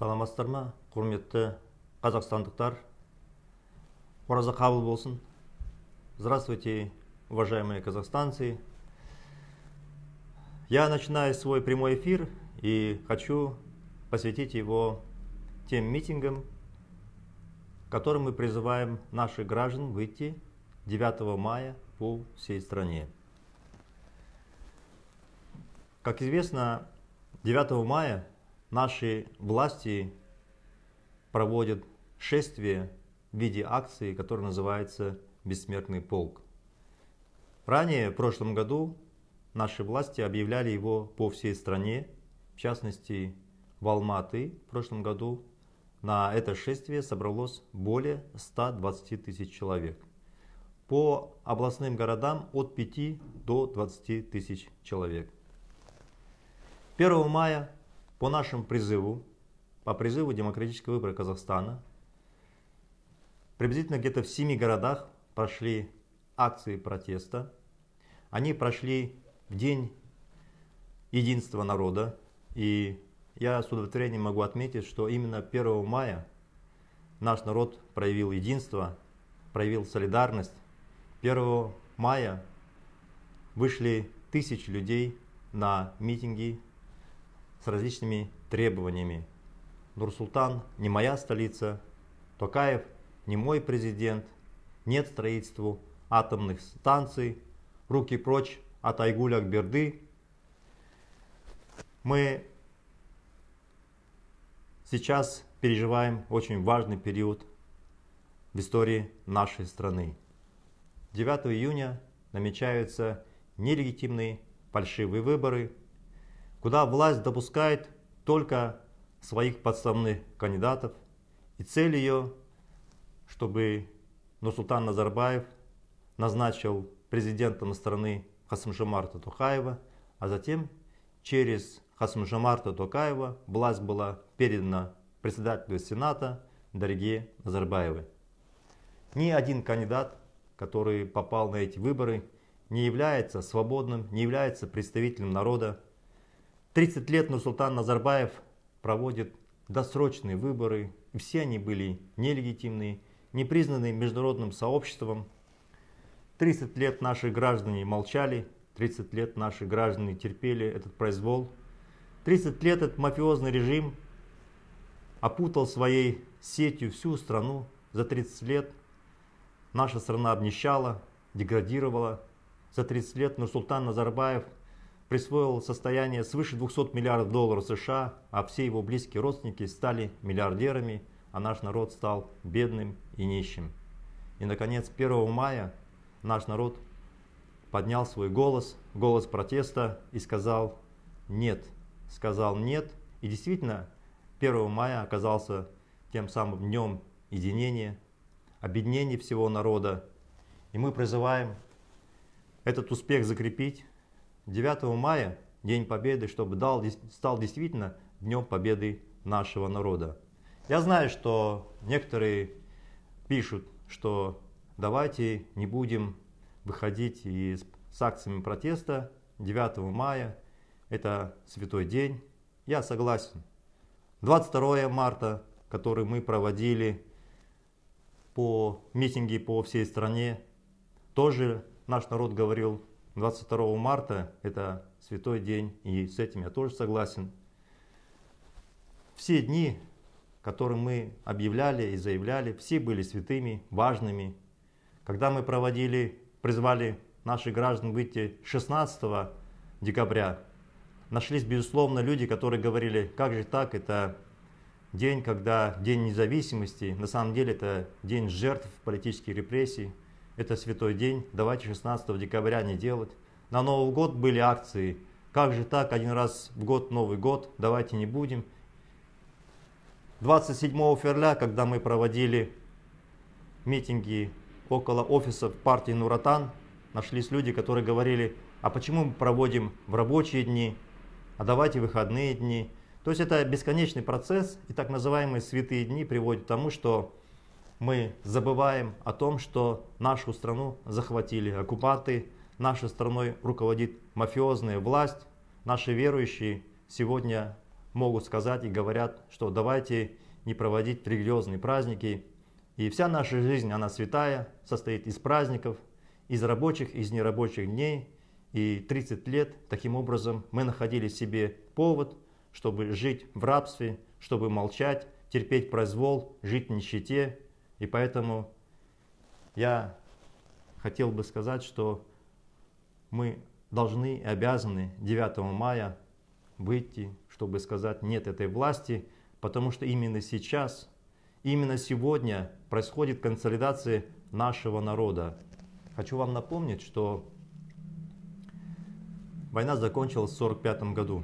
Салама Стерна, Курмет, Казахстан-Татар. Разахаул Болсон. Здравствуйте, уважаемые казахстанцы. Я начинаю свой прямой эфир и хочу посвятить его тем митингам, которым мы призываем наших граждан выйти 9 мая по всей стране. Как известно, 9 мая наши власти проводят шествие в виде акции, которая называется «Бессмертный полк». Ранее, в прошлом году, наши власти объявляли его по всей стране, в частности, в Алматы. В прошлом году на это шествие собралось более 120 тысяч человек. По областным городам от 5 до 20 тысяч человек. 1 мая по нашему призыву, по призыву Демократического выбора Казахстана, приблизительно где-то в 7 городах прошли акции протеста. Они прошли в День единства народа. И я с удовлетворением могу отметить, что именно 1 мая наш народ проявил единство, проявил солидарность. 1 мая вышли тысячи людей на митинги с различными требованиями. Нурсултан не моя столица, Токаев не мой президент, нет строительству атомных станций, руки прочь от Айгуля Акберды. Мы сейчас переживаем очень важный период в истории нашей страны. 9 июня намечаются нелегитимные фальшивые выборы, куда власть допускает только своих подставных кандидатов. И цель ее, чтобы Нурсултан Назарбаев назначил президентом страны Касым-Жомарта Токаева, а затем через Касым-Жомарта Токаева власть была передана председателю Сената Дариге Назарбаевой. Ни один кандидат, который попал на эти выборы, не является свободным, не является представителем народа. 30 лет Нурсултан Назарбаев проводит досрочные выборы, и все они были нелегитимны, не признаны международным сообществом. 30 лет наши граждане молчали, 30 лет наши граждане терпели этот произвол. 30 лет этот мафиозный режим опутал своей сетью всю страну. За 30 лет наша страна обнищала, деградировала. За 30 лет Нурсултан Назарбаев присвоил состояние свыше $200 миллиардов США, а все его близкие родственники стали миллиардерами, а наш народ стал бедным и нищим. И, наконец, 1 мая наш народ поднял свой голос, голос протеста и сказал «нет». И действительно, 1 мая оказался тем самым днем единения, объединения всего народа. И мы призываем этот успех закрепить. 9 мая, День Победы, чтобы стал действительно Днем Победы нашего народа. Я знаю, что некоторые пишут, что давайте не будем выходить с акциями протеста 9 мая, это святой день. Я согласен. 22 марта, который мы проводили по митинге по всей стране, тоже наш народ говорил, 22 марта это святой день, и с этим я тоже согласен. Все дни, которые мы объявляли и заявляли, все были святыми, важными. Когда мы призвали наших граждан выйти 16 декабря, нашлись, безусловно, люди, которые говорили, как же так, это день, когда день независимости, на самом деле это день жертв политических репрессий. Это святой день, давайте 16 декабря не делать. На Новый год были акции. Как же так, один раз в год Новый год, давайте не будем. 27 февраля, когда мы проводили митинги около офиса партии Нур Отан, нашлись люди, которые говорили, а почему мы проводим в рабочие дни, а давайте выходные дни. То есть это бесконечный процесс, и так называемые святые дни приводят к тому, что мы забываем о том, что нашу страну захватили оккупанты, нашей страной руководит мафиозная власть, наши верующие сегодня могут сказать и говорят, что давайте не проводить религиозные праздники. И вся наша жизнь, она святая, состоит из праздников, из рабочих, из нерабочих дней. И 30 лет, таким образом, мы находили себе повод, чтобы жить в рабстве, чтобы молчать, терпеть произвол, жить в нищете. И поэтому я хотел бы сказать, что мы должны и обязаны 9 мая выйти, чтобы сказать «нет» этой власти, потому что именно сейчас, именно сегодня происходит консолидация нашего народа. Хочу вам напомнить, что война закончилась в 1945 году,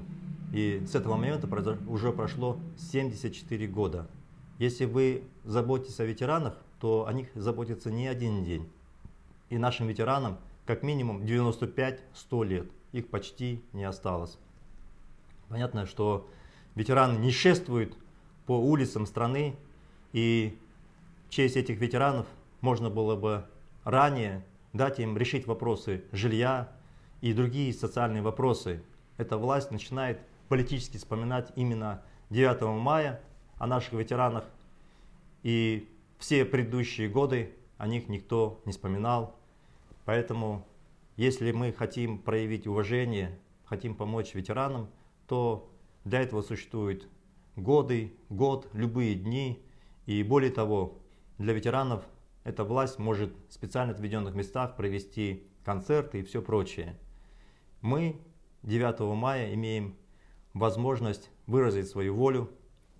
и с этого момента уже прошло 74 года. Если вы заботитесь о ветеранах, то о них заботится не один день. И нашим ветеранам как минимум 95-100 лет, их почти не осталось. Понятно, что ветераны не шествуют по улицам страны, и в честь этих ветеранов можно было бы ранее дать им решить вопросы жилья, и другие социальные вопросы. Эта власть начинает политически вспоминать именно 9 мая о наших ветеранах. И все предыдущие годы о них никто не вспоминал. Поэтому, если мы хотим проявить уважение, хотим помочь ветеранам, то для этого существуют годы, год, любые дни. И более того, для ветеранов эта власть может в специально отведенных местах провести концерты и все прочее. Мы 9 мая имеем возможность выразить свою волю.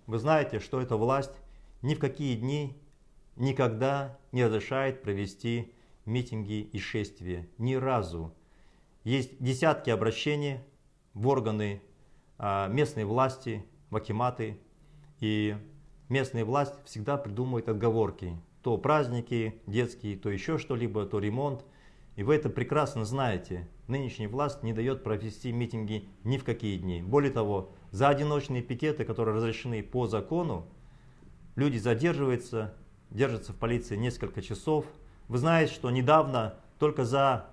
Вы знаете, что эта власть ни в какие дни никогда не разрешает провести митинги и шествия. Ни разу. Есть десятки обращений в органы местной власти, в акиматы. И местная власть всегда придумывает отговорки. То праздники детские, то еще что-либо, то ремонт. И вы это прекрасно знаете. Нынешняя власть не дает провести митинги ни в какие дни. Более того, за одиночные пикеты, которые разрешены по закону, люди задерживаются, держатся в полиции несколько часов. Вы знаете, что недавно только за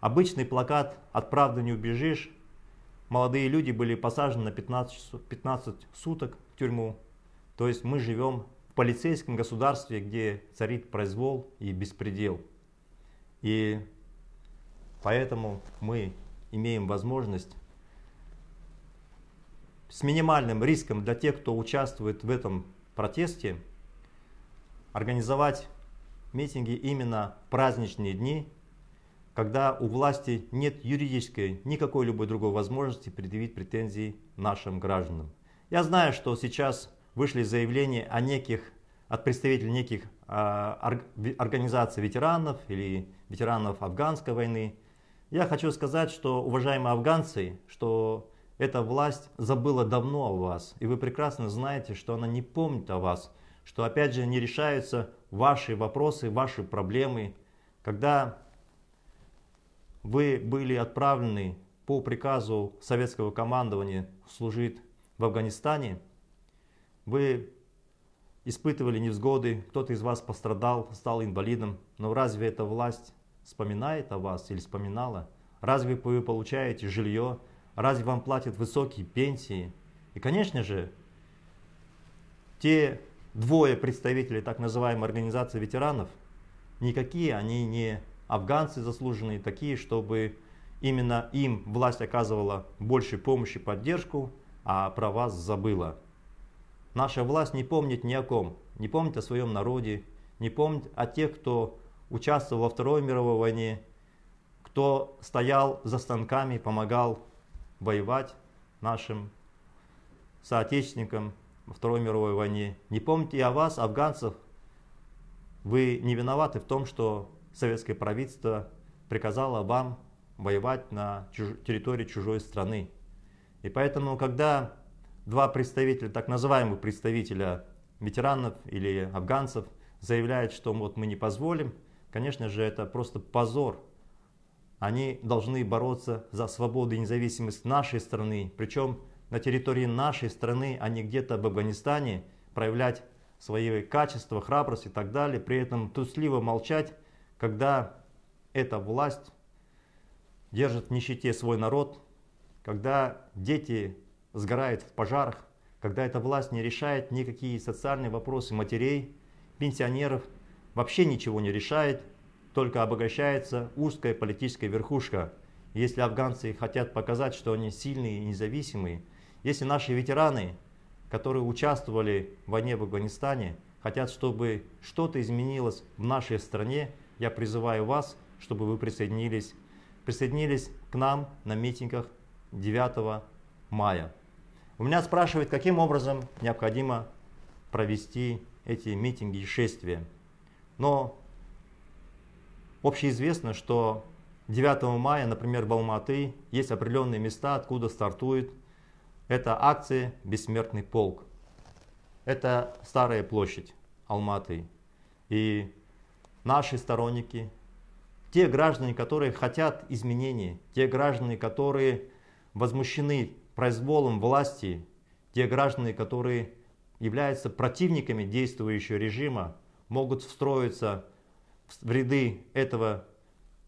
обычный плакат «От правды не убежишь» молодые люди были посажены на 15 суток в тюрьму. То есть мы живем в полицейском государстве, где царит произвол и беспредел. И поэтому мы имеем возможность с минимальным риском для тех, кто участвует в этом протесте, организовать митинги именно в праздничные дни, когда у власти нет юридической, никакой любой другой возможности предъявить претензии нашим гражданам. Я знаю, что сейчас вышли заявления о неких, от представителей неких организаций ветеранов или ветеранов афганской войны. Я хочу сказать, что, уважаемые афганцы, что эта власть забыла давно о вас. И вы прекрасно знаете, что она не помнит о вас. Что, опять же, не решаются ваши вопросы, ваши проблемы. Когда вы были отправлены по приказу советского командования служить в Афганистане, вы испытывали невзгоды, кто-то из вас пострадал, стал инвалидом. Но разве эта власть вспоминает о вас или вспоминала? Разве вы получаете жилье? Разве вам платят высокие пенсии? И, конечно же, те двое представителей так называемой организации ветеранов, никакие они не афганцы заслуженные, такие, чтобы именно им власть оказывала больше помощи, поддержку, а про вас забыла. Наша власть не помнит ни о ком, не помнит о своем народе, не помнит о тех, кто участвовал во Второй мировой войне, кто стоял за станками, помогал воевать нашим соотечественникам во Второй мировой войне. Не помните и о вас, афганцев. Вы не виноваты в том, что советское правительство приказало вам воевать на территории чужой страны. И поэтому, когда два представителя, так называемых представителя ветеранов или афганцев, заявляют, что вот мы не позволим, конечно же, это просто позор. Они должны бороться за свободу и независимость нашей страны, причем на территории нашей страны, а не где-то в Афганистане, проявлять свои качества, храбрость и так далее, при этом трусливо молчать, когда эта власть держит в нищете свой народ, когда дети сгорает в пожарах, когда эта власть не решает никакие социальные вопросы матерей, пенсионеров, вообще ничего не решает, только обогащается узкая политическая верхушка. Если афганцы хотят показать, что они сильные и независимые, если наши ветераны, которые участвовали в войне в Афганистане, хотят, чтобы что-то изменилось в нашей стране, я призываю вас, чтобы вы присоединились к нам на митингах 9 мая. У меня спрашивают, каким образом необходимо провести эти митинги и шествия. Но общеизвестно, что 9 мая, например, в Алматы есть определенные места, откуда стартует эта акция «Бессмертный полк». Это Старая площадь Алматы. И наши сторонники, те граждане, которые хотят изменений, те граждане, которые возмущены произволом власти, те граждане, которые являются противниками действующего режима, могут встроиться в ряды этого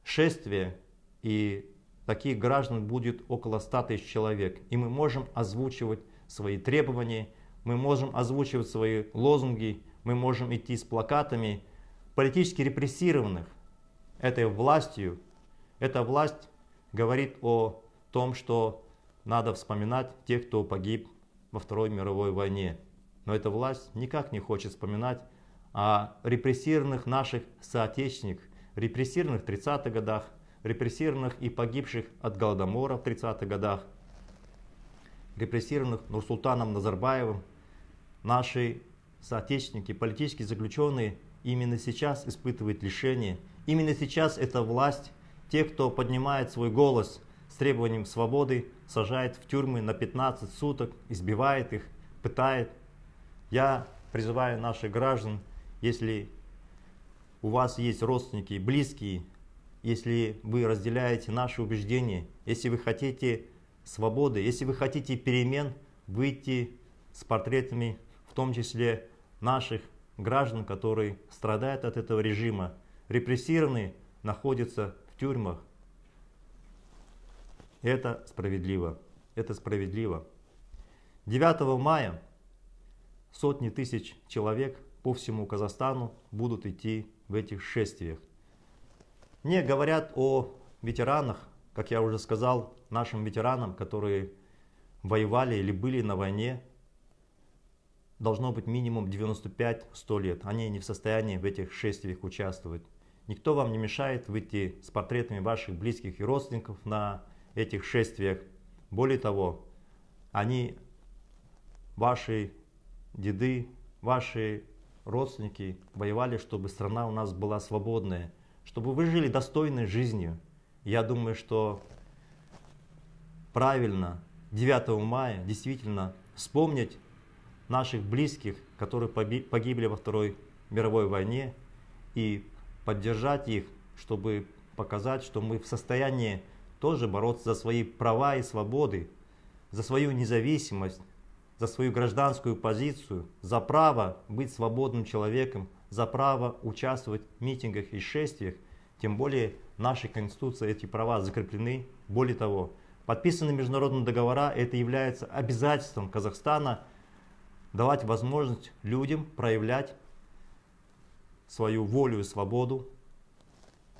шествия, и таких граждан будет около 100 тысяч человек. И мы можем озвучивать свои требования, мы можем озвучивать свои лозунги, мы можем идти с плакатами политически репрессированных этой властью. Эта власть говорит о том, что надо вспоминать тех, кто погиб во Второй мировой войне. Но эта власть никак не хочет вспоминать о репрессированных наших соотечественниках, репрессированных в 30-х годах, репрессированных и погибших от Голодомора в 30-х годах, репрессированных Нурсултаном Назарбаевым. Наши соотечественники, политические заключенные, именно сейчас испытывают лишение. Именно сейчас эта власть, те, кто поднимает свой голос с требованием свободы, сажает в тюрьмы на 15 суток, избивает их, пытает. Я призываю наших граждан, если у вас есть родственники, близкие, если вы разделяете наши убеждения, если вы хотите свободы, если вы хотите перемен, выйти с портретами, в том числе наших граждан, которые страдают от этого режима, репрессированные находятся в тюрьмах. Это справедливо. Это справедливо. 9 мая сотни тысяч человек по всему Казахстану будут идти в этих шествиях. Мне говорят о ветеранах, как я уже сказал, нашим ветеранам, которые воевали или были на войне, должно быть минимум 95-100 лет. Они не в состоянии в этих шествиях участвовать. Никто вам не мешает выйти с портретами ваших близких и родственников на этих шествиях. Более того, они, ваши деды, ваши родственники воевали, чтобы страна у нас была свободная, чтобы вы жили достойной жизнью. Я думаю, что правильно 9 мая действительно вспомнить наших близких, которые погибли во Второй мировой войне, и поддержать их, чтобы показать, что мы в состоянии тоже бороться за свои права и свободы, за свою независимость, за свою гражданскую позицию, за право быть свободным человеком, за право участвовать в митингах и шествиях. Тем более в нашей Конституции эти права закреплены. Более того, подписаны международные договора, это является обязательством Казахстана давать возможность людям проявлять свою волю и свободу,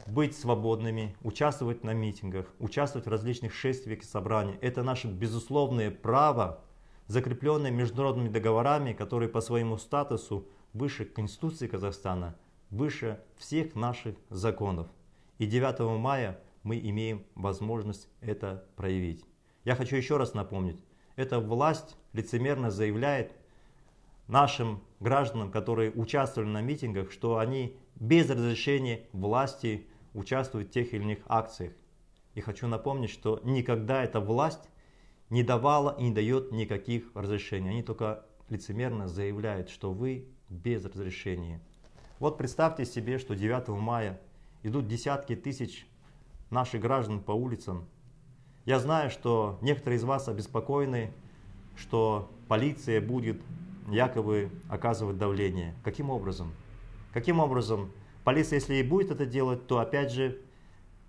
быть свободными, участвовать на митингах, участвовать в различных шествиях и собраниях. Это наше безусловное право, закрепленное международными договорами, которые по своему статусу выше Конституции Казахстана, выше всех наших законов. И 9 мая мы имеем возможность это проявить. Я хочу еще раз напомнить, эта власть лицемерно заявляет нашим гражданам, которые участвовали на митингах, что они без разрешения власти участвуют в тех или иных акциях. И хочу напомнить, что никогда эта власть не давала и не дает никаких разрешений. Они только лицемерно заявляют, что вы без разрешения. Вот представьте себе, что 9 мая идут десятки тысяч наших граждан по улицам. Я знаю, что некоторые из вас обеспокоены, что полиция будет якобы оказывать давление. Каким образом? Каким образом? Полиция, если и будет это делать, то опять же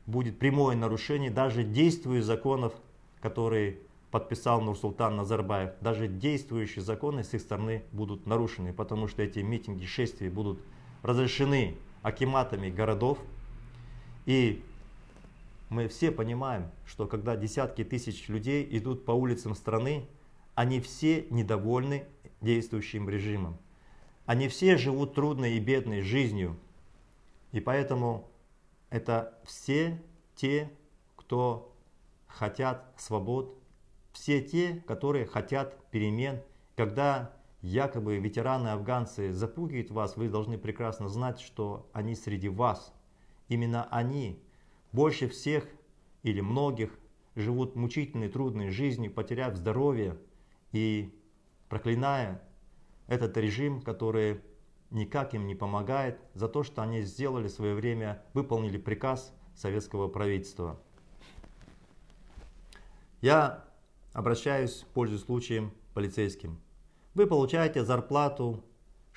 будет прямое нарушение даже действуя законов, которые подписал Нурсултан Назарбаев, даже действующие законы с их стороны будут нарушены, потому что эти митинги, шествия будут разрешены акиматами городов. И мы все понимаем, что когда десятки тысяч людей идут по улицам страны, они все недовольны действующим режимом. Они все живут трудной и бедной жизнью. И поэтому это все те, кто хотят свобод, все те, которые хотят перемен. Когда якобы ветераны-афганцы запугивают вас, вы должны прекрасно знать, что они среди вас. Именно они больше всех или многих живут мучительной, трудной жизнью, потеряв здоровье и проклиная этот режим, который никак им не помогает, за то, что они сделали в свое время, выполнили приказ советского правительства. Я обращаюсь, пользуясь случаем, к полицейским. Вы получаете зарплату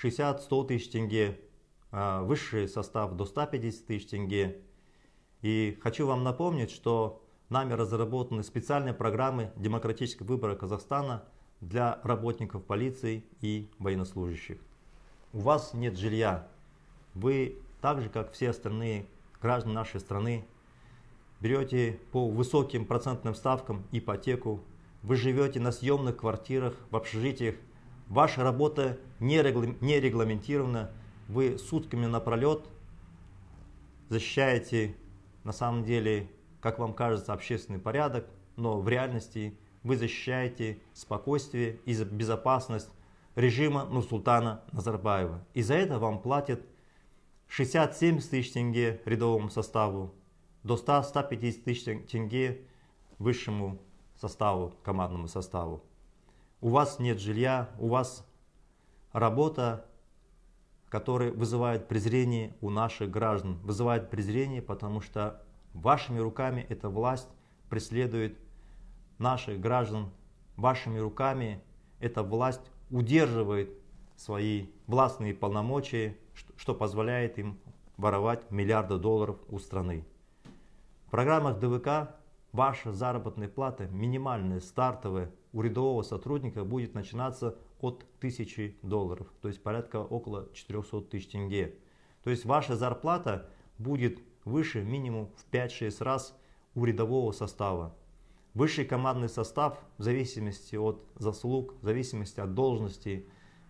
60-100 тысяч тенге, высший состав до 150 тысяч тенге. И хочу вам напомнить, что нами разработаны специальные программы демократического выбора Казахстана для работников полиции и военнослужащих. У вас нет жилья. Вы, так же как все остальные граждане нашей страны, берете по высоким процентным ставкам ипотеку. Вы живете на съемных квартирах, в общежитиях. Ваша работа не регламентирована. Вы сутками напролет защищаете, на самом деле, как вам кажется, общественный порядок, но в реальности вы защищаете спокойствие и безопасность режима Нурсултана Назарбаева. И за это вам платят 60-70 тысяч тенге рядовому составу, до 100-150 тысяч тенге высшему составу, командному составу. У вас нет жилья, у вас работа, которая вызывает презрение у наших граждан. Вызывает презрение, потому что вашими руками эта власть преследует наших граждан. Вашими руками эта власть удерживает свои властные полномочия, что позволяет им воровать миллиарды долларов у страны. В программах ДВК ваша заработная плата, минимальная, стартовая, у рядового сотрудника будет начинаться от 1000 долларов, то есть порядка около 400 тысяч тенге. То есть ваша зарплата будет выше минимум в 5-6 раз у рядового состава. Высший командный состав, в зависимости от заслуг, в зависимости от должности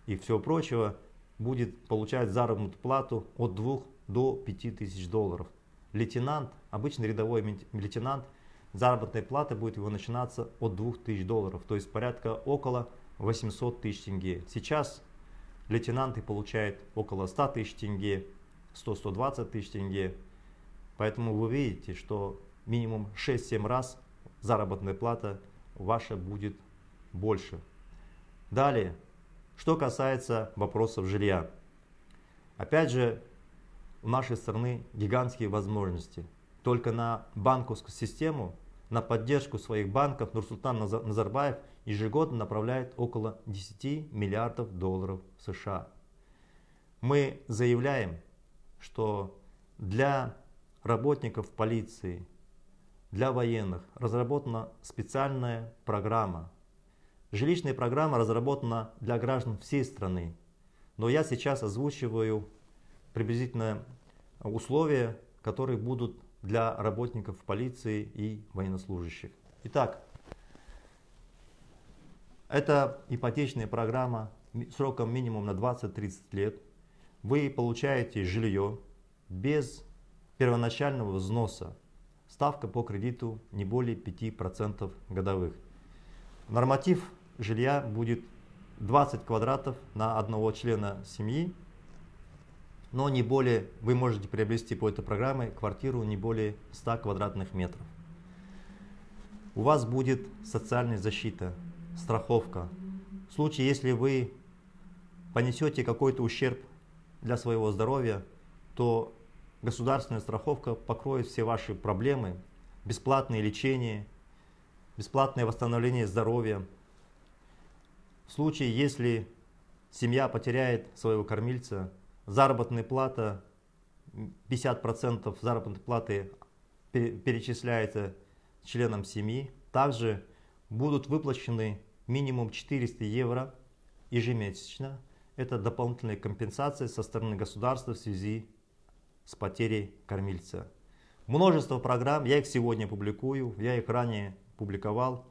и всего прочего, будет получать заработную плату от 2 до 5 тысяч долларов. Лейтенант, обычный рядовой лейтенант, заработная плата будет его начинаться от 2 тысяч долларов, то есть порядка около 800 тысяч тенге. Сейчас лейтенанты получают около 100 тысяч тенге, 100-120 тысяч тенге. Поэтому вы видите, что минимум 6-7 раз заработная плата ваша будет больше. Далее, что касается вопросов жилья. Опять же, у нашей страны гигантские возможности. Только на банковскую систему, на поддержку своих банков Нурсултан Назарбаев ежегодно направляет около 10 миллиардов долларов США. Мы заявляем, что для работников полиции, для военных разработана специальная программа. Жилищная программа разработана для граждан всей страны. Но я сейчас озвучиваю приблизительно условия, которые будут для работников полиции и военнослужащих. Итак, это ипотечная программа сроком минимум на 20-30 лет. Вы получаете жилье без первоначального взноса. Ставка по кредиту не более 5% годовых. Норматив жилья будет 20 квадратов на одного члена семьи. Но не более, вы можете приобрести по этой программе квартиру не более 100 квадратных метров. У вас будет социальная защита, страховка. В случае, если вы понесете какой-то ущерб для своего здоровья, то государственная страховка покроет все ваши проблемы, бесплатное лечение, бесплатное восстановление здоровья. В случае, если семья потеряет своего кормильца, заработная плата, 50% заработной платы перечисляется членам семьи. Также будут выплачены минимум 400 евро ежемесячно. Это дополнительная компенсация со стороны государства в связи с потерей кормильца. Множество программ, я их сегодня публикую, я их ранее публиковал.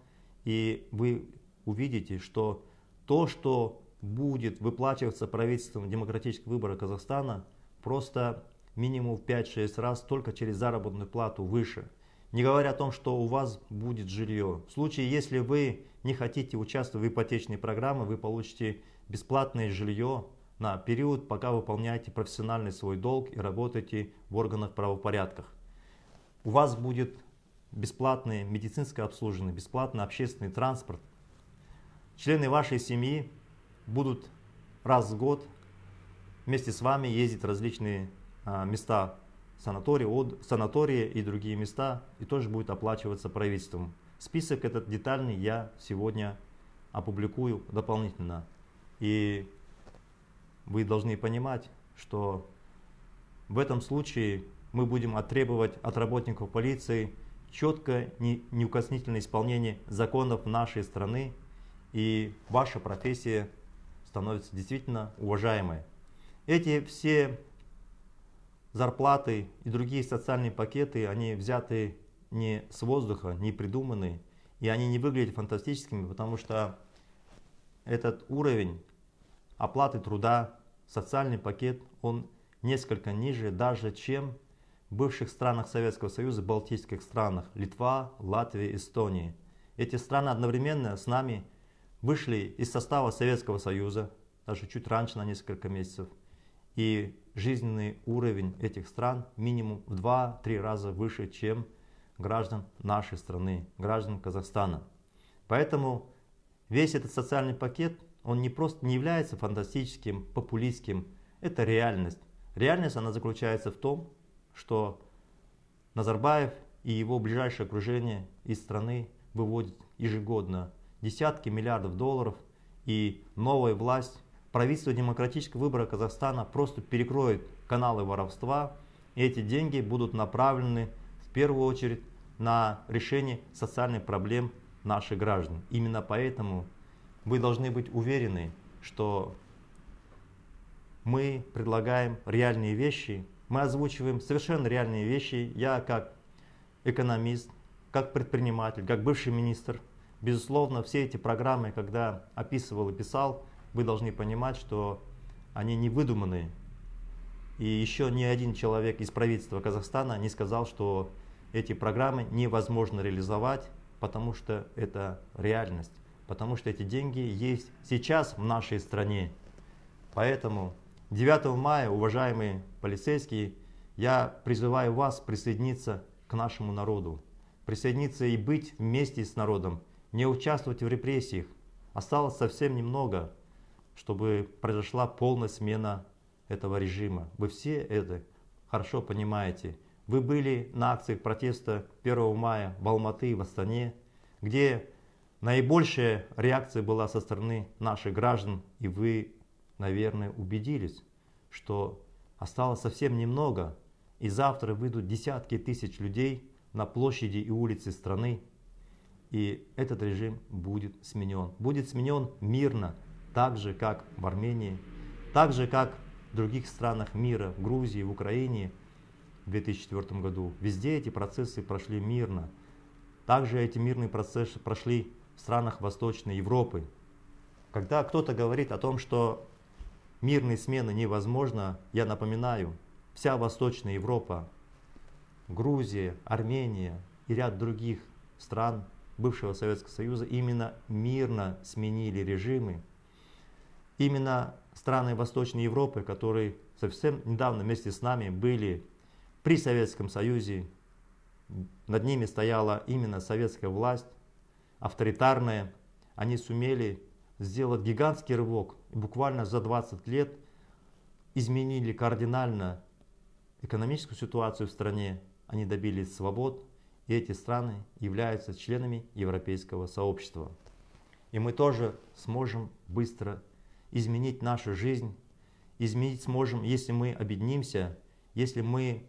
И вы увидите, что то, что будет выплачиваться правительством демократического выбора Казахстана, просто минимум в 5-6 раз только через заработную плату выше. Не говоря о том, что у вас будет жилье. В случае, если вы не хотите участвовать в ипотечной программе, вы получите бесплатное жилье на период, пока выполняете профессиональный свой долг и работаете в органах правопорядка. У вас будет бесплатное медицинское обслуживание, бесплатный общественный транспорт. Члены вашей семьи будут раз в год вместе с вами ездить в различные места, санатории и другие места, и тоже будет оплачиваться правительством. Список этот детальный я сегодня опубликую дополнительно. И вы должны понимать, что в этом случае мы будем требовать от работников полиции четкое, неукоснительное исполнение законов нашей страны, и ваша профессия становится действительно уважаемой. Эти все зарплаты и другие социальные пакеты, они взяты не с воздуха, не придуманы, и они не выглядят фантастическими, потому что этот уровень оплаты труда, социальный пакет, он несколько ниже даже, чем в бывших странах Советского Союза, балтийских странах, Литва, Латвия, Эстония. Эти страны одновременно с нами вышли из состава Советского Союза, даже чуть раньше на несколько месяцев, и жизненный уровень этих стран минимум в 2-3 раза выше, чем граждан нашей страны, граждан Казахстана. Поэтому весь этот социальный пакет, он не просто не является фантастическим, популистским, это реальность. Реальность, она заключается в том, что Назарбаев и его ближайшее окружение из страны выводят ежегодно десятки миллиардов долларов, и новая власть, правительство демократического выбора Казахстана просто перекроет каналы воровства, и эти деньги будут направлены в первую очередь на решение социальных проблем наших граждан. Именно поэтому вы должны быть уверены, что мы предлагаем реальные вещи, мы озвучиваем совершенно реальные вещи. Я как экономист, как предприниматель, как бывший министр, безусловно, все эти программы, когда описывал и писал, вы должны понимать, что они не выдуманы. И еще ни один человек из правительства Казахстана не сказал, что эти программы невозможно реализовать, потому что это реальность, потому что эти деньги есть сейчас в нашей стране. Поэтому 9 мая, уважаемые полицейские, я призываю вас присоединиться к нашему народу, присоединиться и быть вместе с народом, не участвовать в репрессиях. Осталось совсем немного, чтобы произошла полная смена этого режима. Вы все это хорошо понимаете. Вы были на акциях протеста 1 мая в Алматы и в Астане, где наибольшая реакция была со стороны наших граждан, и вы, наверное, убедились, что осталось совсем немного, и завтра выйдут десятки тысяч людей на площади и улицы страны, и этот режим будет сменен. Будет сменен мирно, так же, как в Армении, так же, как в других странах мира, в Грузии, в Украине в 2004 году. Везде эти процессы прошли мирно. Также эти мирные процессы прошли в странах Восточной Европы. Когда кто-то говорит о том, что мирные смены невозможно, я напоминаю, вся Восточная Европа, Грузия, Армения и ряд других стран бывшего Советского Союза именно мирно сменили режимы. Именно страны Восточной Европы, которые совсем недавно вместе с нами были при Советском Союзе, над ними стояла именно советская власть, авторитарная, они сумели сделать гигантский рывок, буквально за 20 лет изменили кардинально экономическую ситуацию в стране, они добились свобод, и эти страны являются членами европейского сообщества. И мы тоже сможем быстро изменить нашу жизнь, изменить сможем, если мы объединимся, если мы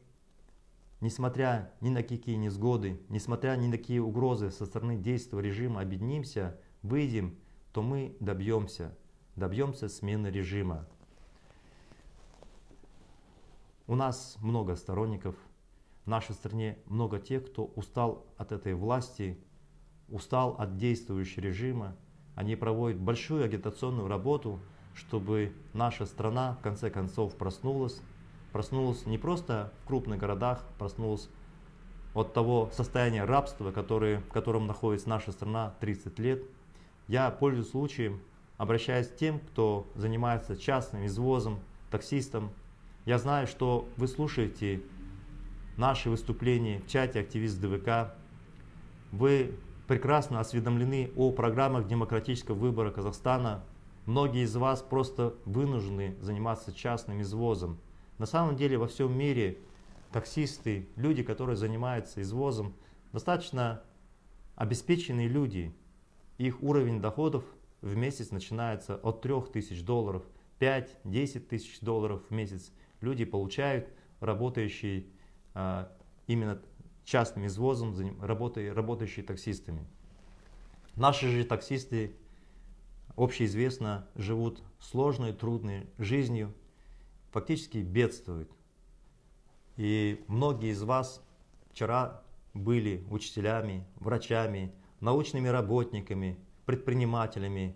несмотря ни на какие невзгоды, несмотря ни на какие угрозы со стороны действия режима, объединимся, выйдем, то мы добьемся смены режима. У нас много сторонников, в нашей стране много тех, кто устал от этой власти, устал от действующего режима. Они проводят большую агитационную работу, чтобы наша страна в конце концов проснулась. Проснулась не просто в крупных городах, проснулась от того состояния рабства, в котором находится наша страна 30 лет. Я пользуюсь случаем, обращаясь к тем, кто занимается частным извозом, таксистом. Я знаю, что вы слушаете наши выступления в чате «Активист ДВК». Вы прекрасно осведомлены о программах демократического выбора Казахстана. Многие из вас просто вынуждены заниматься частным извозом. На самом деле во всем мире таксисты, люди, которые занимаются извозом, достаточно обеспеченные люди. Их уровень доходов в месяц начинается от $3000, 5-10 тысяч долларов в месяц. Люди получают, работающие именно частным извозом, работающие таксистами. Наши же таксисты, общеизвестно, живут сложной, трудной жизнью, фактически бедствуют. И многие из вас вчера были учителями, врачами, научными работниками, предпринимателями,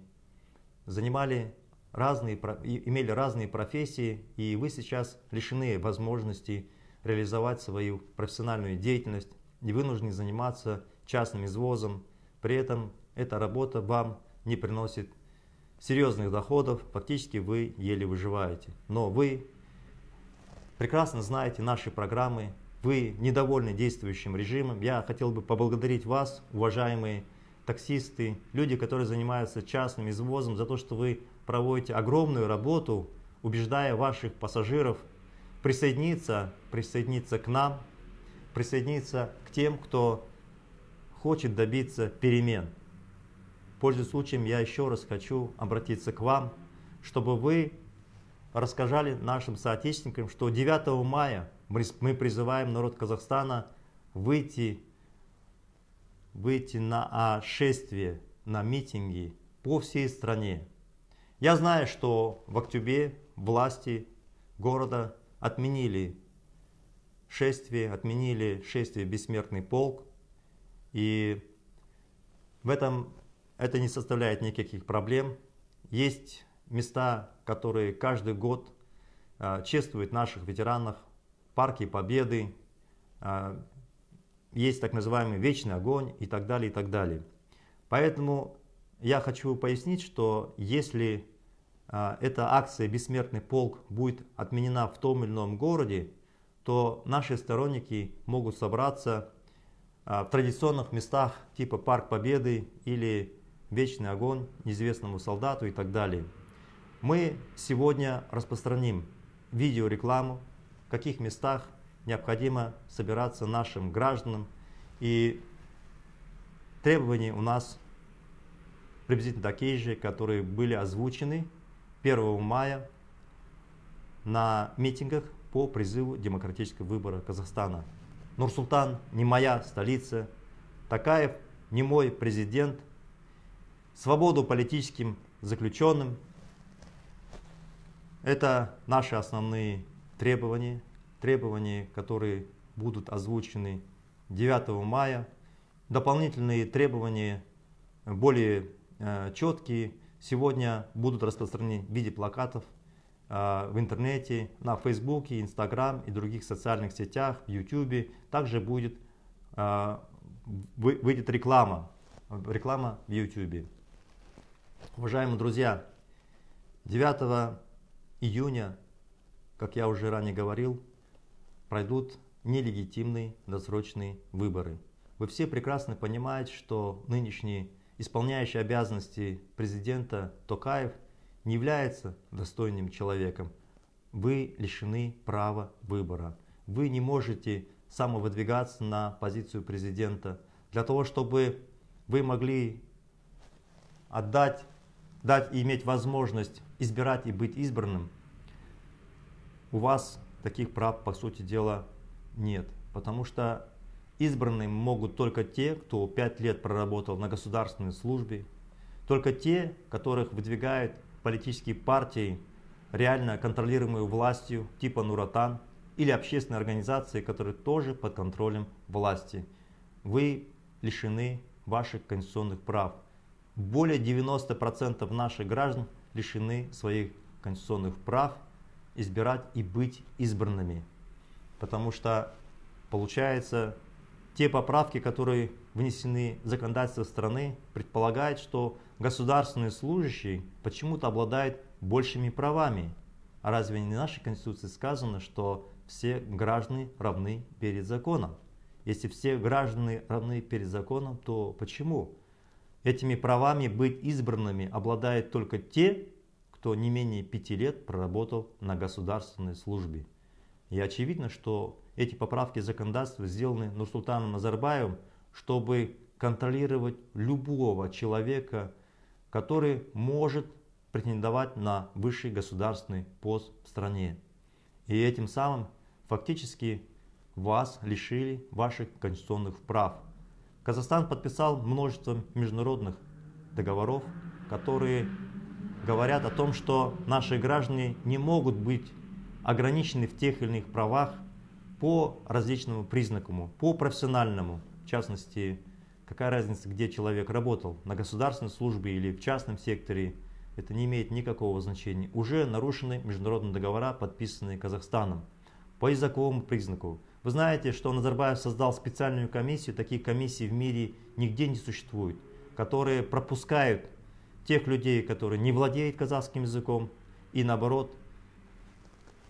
имели разные профессии, и вы сейчас лишены возможности реализовать свою профессиональную деятельность, и вынуждены заниматься частным извозом. При этом эта работа вам не приносит серьезных доходов, фактически вы еле выживаете. Но вы прекрасно знаете наши программы, вы недовольны действующим режимом. Я хотел бы поблагодарить вас, уважаемые таксисты, люди, которые занимаются частным извозом, за то, что вы проводите огромную работу, убеждая ваших пассажиров присоединиться к нам, присоединиться к тем, кто хочет добиться перемен. Пользуясь случаем, я еще раз хочу обратиться к вам, чтобы вы рассказали нашим соотечественникам, что 9 мая мы призываем народ Казахстана выйти на шествие, на митинги по всей стране. Я знаю, что в Актобе власти города отменили шествие «Бессмертный полк», и это не составляет никаких проблем. Есть места, которые каждый год чествуют наших ветеранов, парки Победы, есть так называемый «Вечный огонь» и так далее, и так далее. Поэтому я хочу пояснить, что если эта акция «Бессмертный полк» будет отменена в том или ином городе, то наши сторонники могут собраться в традиционных местах типа «Парк Победы» или «Вечный огонь неизвестному солдату» и так далее. Мы сегодня распространим видеорекламу, в каких местах необходимо собираться нашим гражданам. И требования у нас приблизительно такие же, которые были озвучены 1 мая на митингах по призыву демократического выбора Казахстана. Нурсултан не моя столица, Токаев не мой президент, свободу политическим заключенным. Это наши основные требования, которые будут озвучены 9 мая. Дополнительные требования, более четкие, сегодня будут распространены в виде плакатов в интернете, на Facebook, Instagram и других социальных сетях, в YouTube. Также выйдет реклама в YouTube. Уважаемые друзья, 9 июня, как я уже ранее говорил, пройдут нелегитимные досрочные выборы. Вы все прекрасно понимаете, что нынешний исполняющий обязанности президента Токаев не является достойным человеком. Вы лишены права выбора. Вы не можете самовыдвигаться на позицию президента. Для того, чтобы вы могли дать и иметь возможность избирать и быть избранным, у вас таких прав, по сути дела, нет. Потому что избранными могут только те, кто 5 лет проработал на государственной службе, только те, которых выдвигают политические партии, реально контролируемые властью, типа Нур Отан, или общественные организации, которые тоже под контролем власти. Вы лишены ваших конституционных прав. Более 90% наших граждан лишены своих конституционных прав избирать и быть избранными. Потому что, получается, те поправки, которые внесены в законодательство страны, предполагают, что государственные служащие почему-то обладают большими правами. А разве не в нашей Конституции сказано, что все граждане равны перед законом? Если все граждане равны перед законом, то почему? Этими правами быть избранными обладают только те, кто не менее 5 лет проработал на государственной службе. И очевидно, что эти поправки законодательства сделаны Нурсултаном Назарбаевым, чтобы контролировать любого человека, который может претендовать на высший государственный пост в стране. И этим самым фактически вас лишили ваших конституционных прав. Казахстан подписал множество международных договоров, которые говорят о том, что наши граждане не могут быть ограничены в тех или иных правах по различному признаку, по профессиональному. В частности, какая разница, где человек работал, на государственной службе или в частном секторе, это не имеет никакого значения. Уже нарушены международные договора, подписанные Казахстаном. По языковому признаку. Вы знаете, что Назарбаев создал специальную комиссию, таких комиссий в мире нигде не существует, которые пропускают тех людей, которые не владеют казахским языком, и наоборот,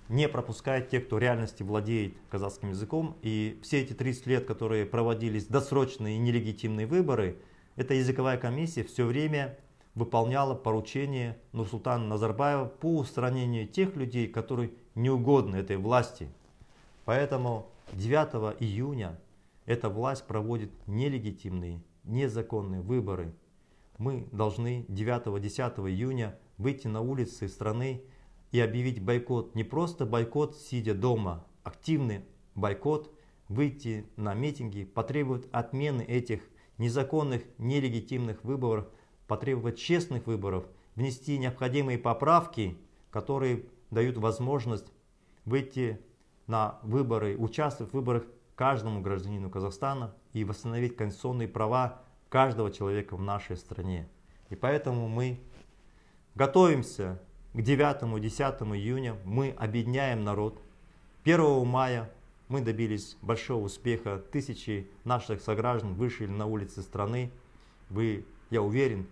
не пропускает тех, кто в реальности владеет казахским языком. И все эти 30 лет, которые проводились досрочные и нелегитимные выборы, эта языковая комиссия все время выполняла поручение Нурсултана Назарбаева по устранению тех людей, которые не угодны этой власти. Поэтому 9 июня эта власть проводит нелегитимные, незаконные выборы. Мы должны 9-10 июня выйти на улицы страны и объявить бойкот. Не просто бойкот, сидя дома, активный бойкот, выйти на митинги, потребовать отмены этих незаконных, нелегитимных выборов, потребовать честных выборов, внести необходимые поправки, которые дают возможность выйти на выборы, участвовать в выборах каждому гражданину Казахстана и восстановить конституционные права каждого человека в нашей стране. И поэтому мы готовимся к 9-10 июня, мы объединяем народ. 1 мая мы добились большого успеха, тысячи наших сограждан вышли на улицы страны. Вы, я уверен,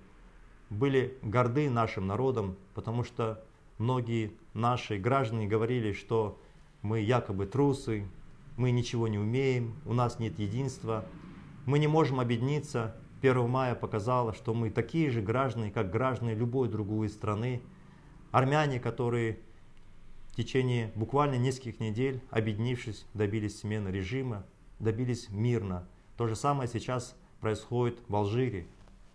были горды нашим народом, потому что многие наши граждане говорили, что мы якобы трусы, мы ничего не умеем, у нас нет единства, мы не можем объединиться. 1 мая показало, что мы такие же граждане, как граждане любой другой страны. Армяне, которые в течение буквально нескольких недель, объединившись, добились смены режима, добились мирно. То же самое сейчас происходит в Алжире.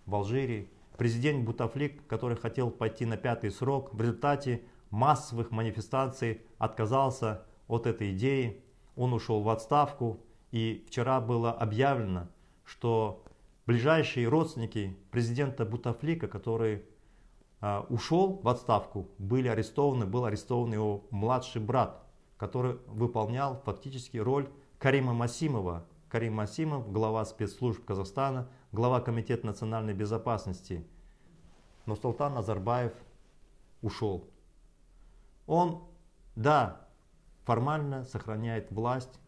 В Алжире президент Бутефлик, который хотел пойти на 5-й срок, в результате массовых манифестаций отказался от этой идеи. Он ушел в отставку, и вчера было объявлено, что ближайшие родственники президента Бутефлика, которые ушел в отставку, был арестован его младший брат, который выполнял фактически роль Карима Масимова. Карим Масимов, глава спецслужб Казахстана, глава Комитета национальной безопасности. Но Нурсултан Назарбаев ушел. Он, да, формально сохраняет власть,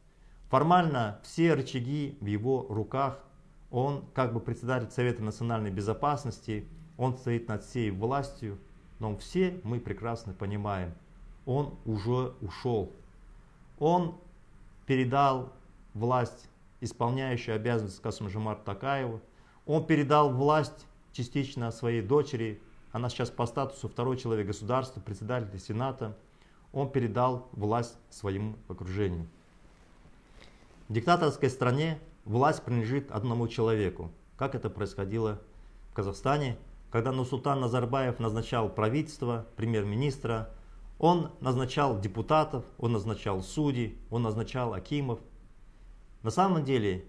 формально все рычаги в его руках. Он как бы председатель Совета национальной безопасности, он стоит над всей властью, но все мы прекрасно понимаем, он уже ушел. Он передал власть, исполняющую обязанности Касым-Жомарта Токаеву, он передал власть частично своей дочери, она сейчас по статусу второй человек государства, председатель Сената, он передал власть своему окружению. В диктаторской стране власть принадлежит одному человеку, как это происходило в Казахстане. Когда Нурсултан Назарбаев назначал правительство, премьер-министра, он назначал депутатов, он назначал судей, он назначал акимов. На самом деле,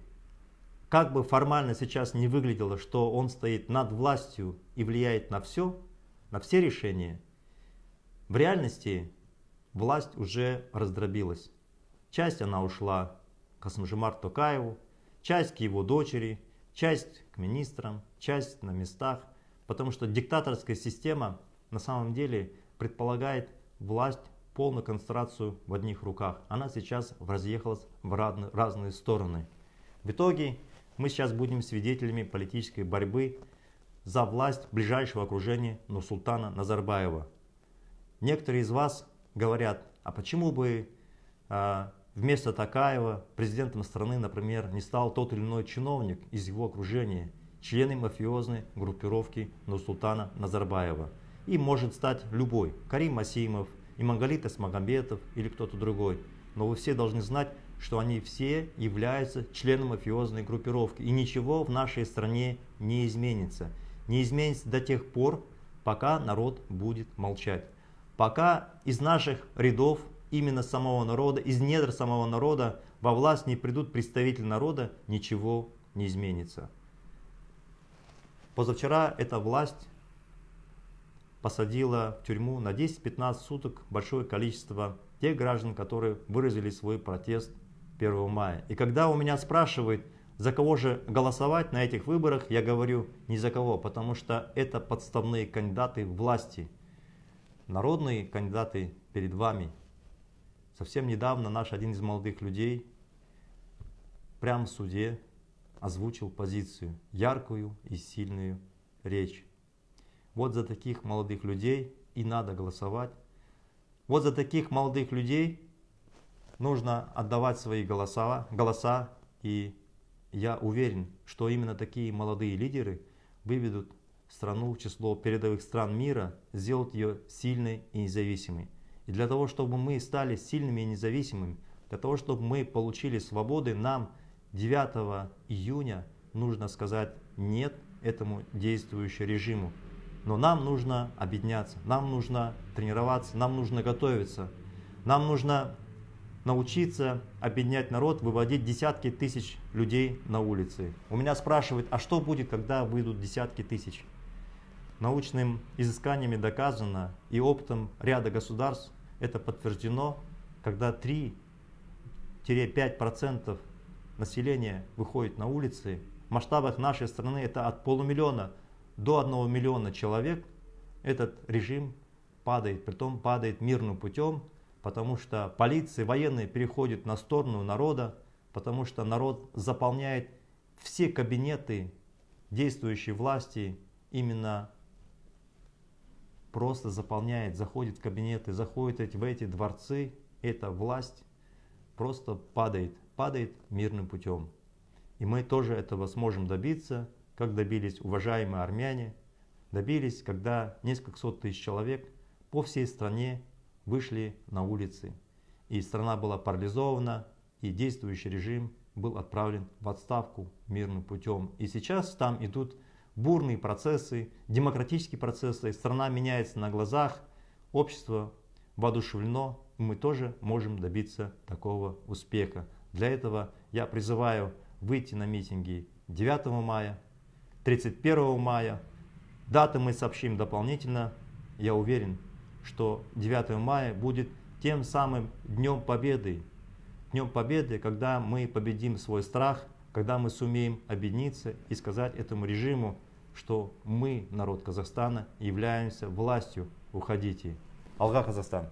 как бы формально сейчас не выглядело, что он стоит над властью и влияет на все решения, в реальности власть уже раздробилась. Часть она ушла к Касым-Жомарту Токаеву, часть к его дочери, часть к министрам, часть на местах, потому что диктаторская система на самом деле предполагает власть, полную концентрацию в одних руках. Она сейчас разъехалась в разные стороны. В итоге мы сейчас будем свидетелями политической борьбы за власть ближайшего окружения Нурсултана Назарбаева. Некоторые из вас говорят, а почему бы вместо Токаева президентом страны, например, не стал тот или иной чиновник из его окружения, члены мафиозной группировки Нурсултана Назарбаева. И может стать любой, Карим Асимов, и Мангалит Исмагамбетов или кто-то другой. Но вы все должны знать, что они все являются членом мафиозной группировки. И ничего в нашей стране не изменится. Не изменится до тех пор, пока народ будет молчать. Пока из наших рядов, именно самого народа, из недр самого народа, во власть не придут представители народа, ничего не изменится. Позавчера эта власть посадила в тюрьму на 10-15 суток большое количество тех граждан, которые выразили свой протест 1 мая. И когда у меня спрашивают, за кого же голосовать на этих выборах, я говорю, ни за кого, потому что это подставные кандидаты власти. Народные кандидаты перед вами. Совсем недавно наш один из молодых людей прямо в суде озвучил позицию, яркую и сильную речь. Вот за таких молодых людей и надо голосовать. Вот за таких молодых людей нужно отдавать свои голоса. И я уверен, что именно такие молодые лидеры выведут страну в число передовых стран мира, сделают ее сильной и независимой. И для того, чтобы мы стали сильными и независимыми, для того, чтобы мы получили свободы, нам 9 июня нужно сказать «нет» этому действующему режиму. Но нам нужно объединяться, нам нужно тренироваться, нам нужно готовиться. Нам нужно научиться объединять народ, выводить десятки тысяч людей на улицы. У меня спрашивают, а что будет, когда выйдут десятки тысяч? Научными изысканиями доказано и опытом ряда государств это подтверждено, когда 3-5% населения выходит на улицы. В масштабах нашей страны это от полумиллиона до 1 миллиона человек, этот режим падает, притом падает мирным путем, потому что полиция, военные переходят на сторону народа, потому что народ заполняет все кабинеты действующей власти, именно просто заполняет, заходит в кабинеты, заходит в эти дворцы, эта власть просто падает, падает мирным путем. И мы тоже этого сможем добиться, как добились уважаемые армяне, добились, когда несколько сот тысяч человек по всей стране вышли на улицы. И страна была парализована, и действующий режим был отправлен в отставку мирным путем. И сейчас там идут бурные процессы, демократические процессы, страна меняется на глазах, общество воодушевлено, и мы тоже можем добиться такого успеха. Для этого я призываю выйти на митинги 9 мая, 31 мая. Даты мы сообщим дополнительно. Я уверен, что 9 мая будет тем самым Днем Победы. Днем Победы, когда мы победим свой страх, когда мы сумеем объединиться и сказать этому режиму, что мы, народ Казахстана, являемся властью. Уходите. Алга, Казахстан!